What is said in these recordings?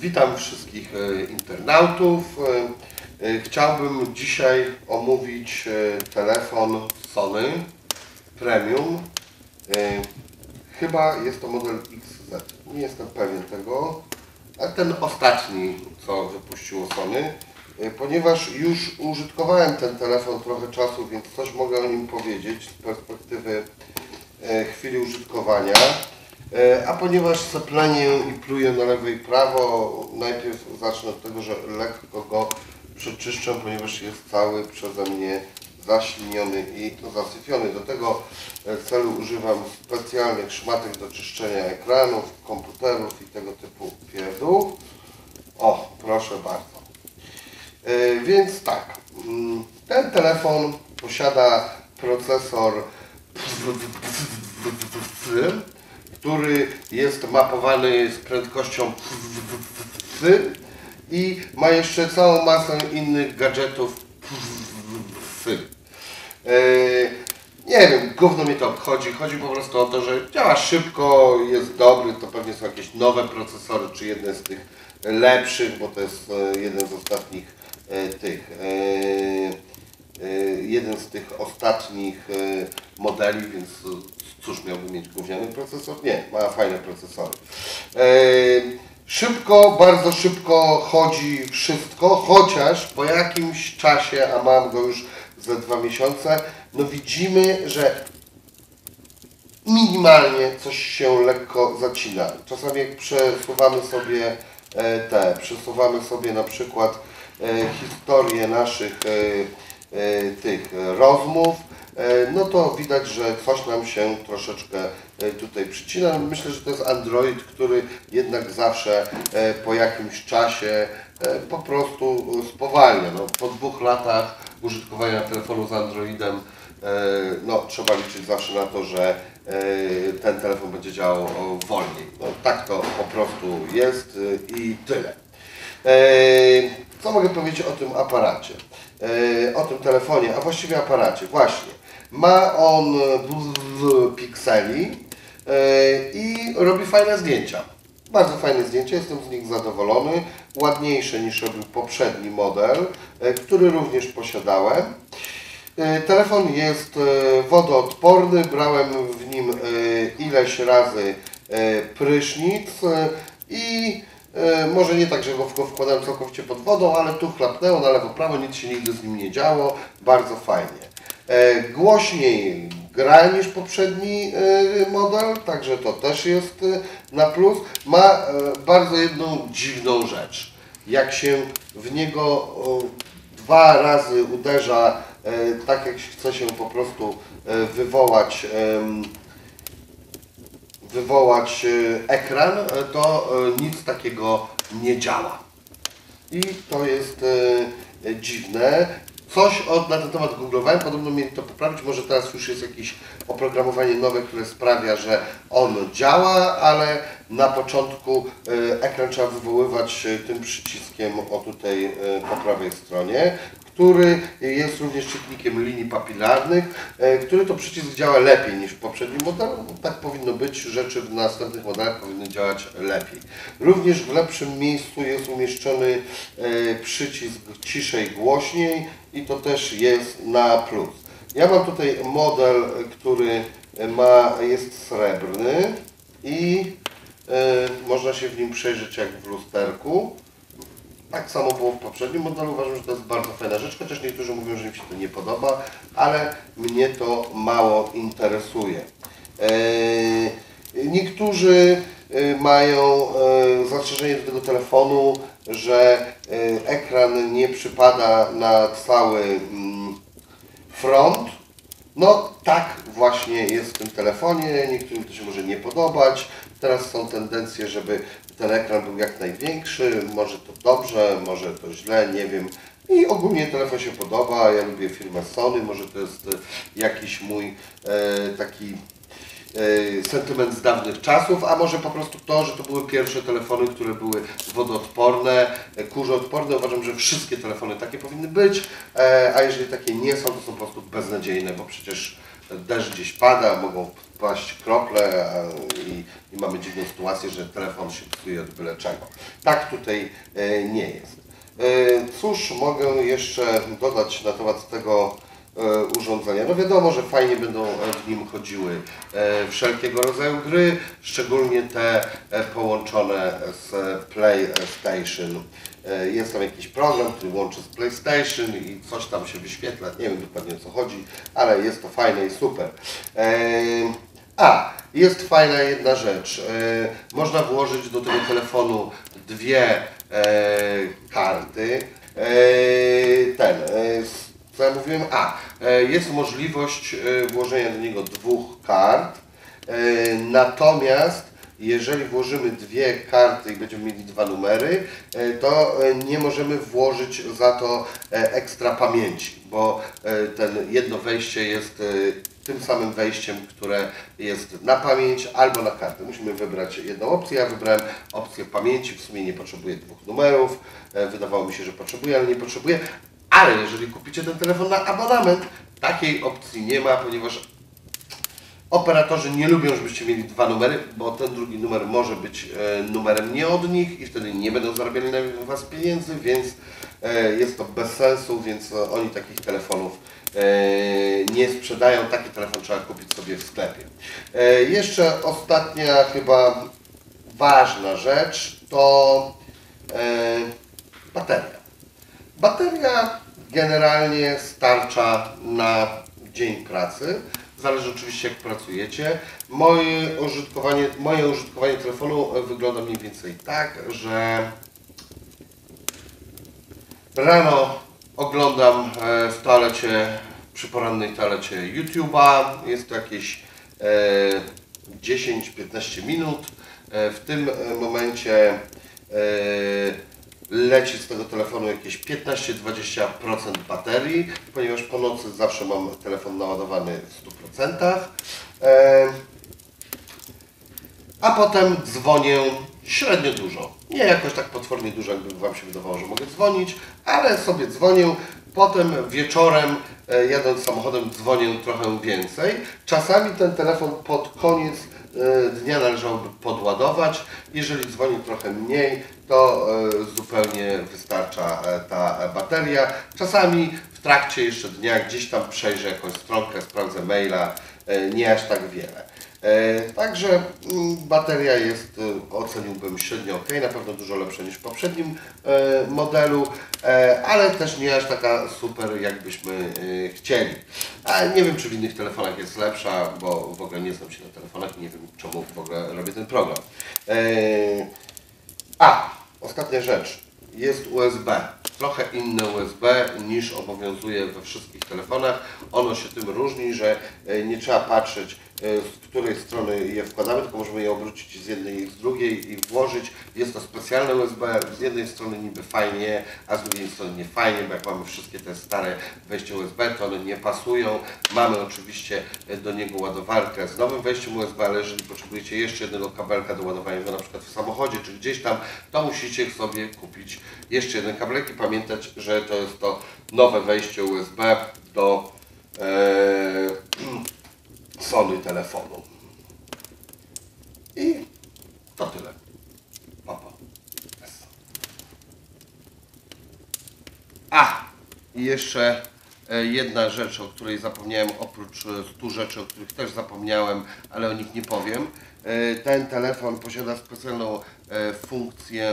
Witam wszystkich internautów. Chciałbym dzisiaj omówić telefon Sony Premium. Chyba jest to model XZ. Nie jestem pewien tego. A ten ostatni, co wypuściło Sony. Ponieważ już użytkowałem ten telefon trochę czasu, więc coś mogę o nim powiedzieć z perspektywy chwili użytkowania. A ponieważ seplenię i pluję na lewo i prawo, najpierw zacznę od tego, że lekko go przeczyszczę, ponieważ jest cały przeze mnie zaśliniony i zasyfiony. Do tego celu używam specjalnych szmatek do czyszczenia ekranów, komputerów i tego typu pierdół. O, proszę bardzo. Więc tak, ten telefon posiada procesor, który jest mapowany z prędkością i ma jeszcze całą masę innych gadżetów. Nie wiem, gówno mnie to obchodzi. Chodzi po prostu o to, że działa szybko, jest dobry. To pewnie są jakieś nowe procesory, czy jeden z tych lepszych, bo to jest jeden z tych ostatnich modeli, więc cóż, miałby mieć gówniany procesor? Nie, ma fajne procesory. Szybko, bardzo szybko chodzi wszystko, chociaż po jakimś czasie, a mam go już za 2 miesiące, no widzimy, że minimalnie coś się lekko zacina. Czasami jak przesuwamy sobie na przykład historię naszych tych rozmów, no to widać, że coś nam się troszeczkę tutaj przycina. Myślę, że to jest Android, który jednak zawsze po jakimś czasie po prostu spowalnia. No, po 2 latach użytkowania telefonu z Androidem no, trzeba liczyć zawsze na to, że ten telefon będzie działał wolniej. No, tak to po prostu jest i tyle. Co mogę powiedzieć o tym aparacie? O tym telefonie, a właściwie aparacie. Właśnie. Ma on pikseli i robi fajne zdjęcia. Bardzo fajne zdjęcia, jestem z nich zadowolony. Ładniejsze niż robił poprzedni model, który również posiadałem. Telefon jest wodoodporny. Brałem w nim ileś razy prysznic i może nie tak, że go wkładałem całkowicie pod wodą, ale tu chlapnęło na lewo, prawo, nic się nigdy z nim nie działo. Bardzo fajnie. Głośniej gra niż poprzedni model, także to też jest na plus. Ma bardzo jedną dziwną rzecz. Jak się w niego 2 razy uderza, tak jak chce się po prostu wywołać ekran, to nic takiego nie działa. I to jest dziwne. Coś na ten temat googlowałem, podobno mieli to poprawić. Może teraz już jest jakieś oprogramowanie nowe, które sprawia, że on działa, ale na początku ekran trzeba wywoływać tym przyciskiem o tutaj po prawej stronie, który jest również czytnikiem linii papilarnych, który to przycisk działa lepiej niż w poprzednim modelu. Tak powinno być, rzeczy w następnych modelach powinny działać lepiej. Również w lepszym miejscu jest umieszczony przycisk ciszej, głośniej i to też jest na plus. Ja mam tutaj model, który jest srebrny i można się w nim przejrzeć jak w lusterku. Tak samo było w poprzednim modelu, uważam, że to jest bardzo fajna rzecz, chociaż niektórzy mówią, że im się to nie podoba, ale mnie to mało interesuje. Niektórzy mają zastrzeżenie do tego telefonu, że ekran nie przypada na cały front. No tak właśnie jest w tym telefonie, niektórym to się może nie podobać. Teraz są tendencje, żeby ten ekran był jak największy, może to dobrze, może to źle, nie wiem. I ogólnie telefon się podoba, ja lubię firmę Sony, może to jest jakiś mój taki sentyment z dawnych czasów, a może po prostu to, że to były pierwsze telefony, które były wodoodporne, kurzoodporne. Uważam, że wszystkie telefony takie powinny być, a jeżeli takie nie są, to są po prostu beznadziejne, bo przecież deszcz gdzieś pada, mogą paść krople i i mamy dziwną sytuację, że telefon się psuje od byle czego. Tak tutaj nie jest. Cóż mogę jeszcze dodać na temat tego urządzenia? No wiadomo, że fajnie będą w nim chodziły wszelkiego rodzaju gry, szczególnie te połączone z PlayStation. Jest tam jakiś program, który łączy z PlayStation i coś tam się wyświetla, nie wiem dokładnie o co chodzi, ale jest to fajne i super. Jest fajna jedna rzecz. Można włożyć do tego telefonu dwie karty. Co ja mówiłem? Jest możliwość włożenia do niego dwóch kart. Natomiast jeżeli włożymy dwie karty i będziemy mieli dwa numery, to nie możemy włożyć za to ekstra pamięci, bo ten jedno wejście jest tym samym wejściem, które jest na pamięć albo na kartę. Musimy wybrać jedną opcję. Ja wybrałem opcję pamięci. W sumie nie potrzebuję dwóch numerów. Wydawało mi się, że potrzebuję, ale nie potrzebuję. Ale jeżeli kupicie ten telefon na abonament, takiej opcji nie ma, ponieważ operatorzy nie lubią, żebyście mieli dwa numery, bo ten drugi numer może być numerem nie od nich i wtedy nie będą zarabiali na Was pieniędzy, więc jest to bez sensu, więc oni takich telefonów nie sprzedają. Taki telefon trzeba kupić sobie w sklepie. Jeszcze ostatnia chyba ważna rzecz to bateria. Bateria generalnie starcza na dzień pracy. Zależy oczywiście, jak pracujecie. Moje użytkowanie telefonu wygląda mniej więcej tak, że rano oglądam w toalecie, przy porannej toalecie YouTube'a. Jest to jakieś 10-15 minut. W tym momencie leci z tego telefonu jakieś 15-20% baterii, ponieważ po nocy zawsze mam telefon naładowany w 100%. A potem dzwonię średnio dużo. Nie jakoś tak potwornie dużo, jakby Wam się wydawało, że mogę dzwonić, ale sobie dzwonię. Potem wieczorem, jadąc samochodem, dzwonię trochę więcej. Czasami ten telefon pod koniec dnia należałoby podładować. Jeżeli dzwoni trochę mniej, to zupełnie wystarcza ta bateria. Czasami w trakcie jeszcze dnia gdzieś tam przejrzę jakąś stronkę, sprawdzę maila, nie aż tak wiele. Także bateria jest, oceniłbym, średnio ok, na pewno dużo lepsza niż w poprzednim modelu, ale też nie aż taka super, jakbyśmy chcieli. A nie wiem, czy w innych telefonach jest lepsza, bo w ogóle nie znam się na telefonach i nie wiem, czemu w ogóle robię ten program. Ostatnia rzecz. Jest USB. Trochę inne USB niż obowiązuje we wszystkich telefonach. Ono się tym różni, że nie trzeba patrzeć, z której strony je wkładamy, tylko możemy je obrócić z jednej i z drugiej i włożyć. Jest to specjalne USB, z jednej strony niby fajnie, a z drugiej strony nie fajnie, bo jak mamy wszystkie te stare wejścia USB, to one nie pasują. Mamy oczywiście do niego ładowarkę z nowym wejściem USB, ale jeżeli potrzebujecie jeszcze jednego kabelka do ładowania go na przykład w samochodzie czy gdzieś tam, to musicie sobie kupić jeszcze jeden kabelek i pamiętać, że to jest to nowe wejście USB do Sony telefonu. I to tyle. Papa. I jeszcze jedna rzecz, o której zapomniałem, oprócz 100 rzeczy, o których też zapomniałem, ale o nich nie powiem. Ten telefon posiada specjalną funkcję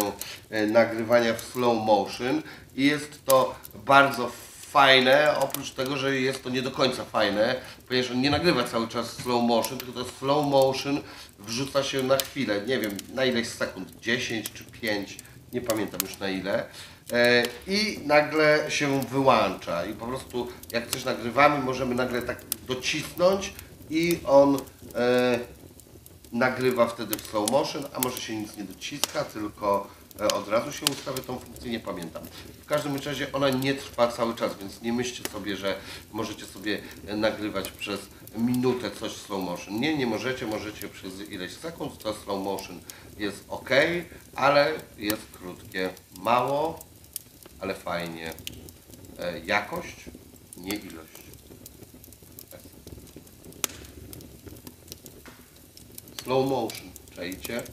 nagrywania w slow motion i jest to bardzo fajne, oprócz tego, że jest to nie do końca fajne, ponieważ on nie nagrywa cały czas slow motion, tylko to slow motion wrzuca się na chwilę, nie wiem, na ileś sekund, 10 czy 5, nie pamiętam już na ile, i nagle się wyłącza i po prostu jak coś nagrywamy, możemy nagle tak docisnąć i on nagrywa wtedy w slow motion, a może się nic nie dociska, tylko od razu się ustawia tą funkcję, nie pamiętam. W każdym razie ona nie trwa cały czas, więc nie myślcie sobie, że możecie sobie nagrywać przez minutę coś w slow motion. Nie, nie możecie, możecie przez ileś sekund. To slow motion jest ok, ale jest krótkie. Mało, ale fajnie. Jakość, nie ilość. Slow motion. Czajcie?